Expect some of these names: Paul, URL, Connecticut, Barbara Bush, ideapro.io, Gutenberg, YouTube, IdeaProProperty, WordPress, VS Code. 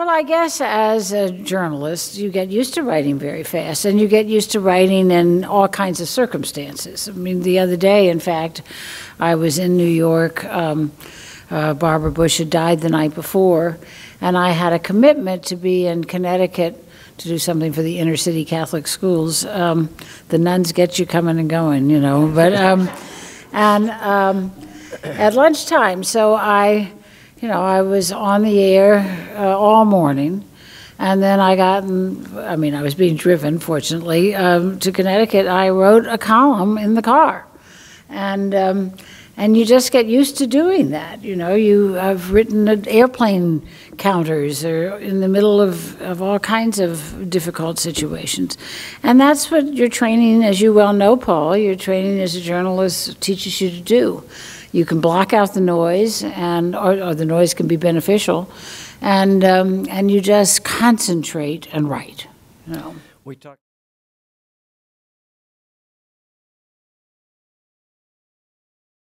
Well, I guess as a journalist, you get used to writing very fast, and you get used to writing in all kinds of circumstances. I mean, the other day, in fact, I was in New York. Barbara Bush had died the night before, and I had a commitment to be in Connecticut to do something for the inner city Catholic schools. The nuns get you coming and going, you know. But at lunchtime, so I was on the air all morning, and then I got, I mean, I was being driven, fortunately, to Connecticut. I wrote a column in the car, and you just get used to doing that. You know, I've written at airplane counters or in the middle of all kinds of difficult situations. And that's what your training, as you well know, Paul, your training as a journalist teaches you to do. You can block out the noise, or the noise can be beneficial, and you just concentrate and write. You know.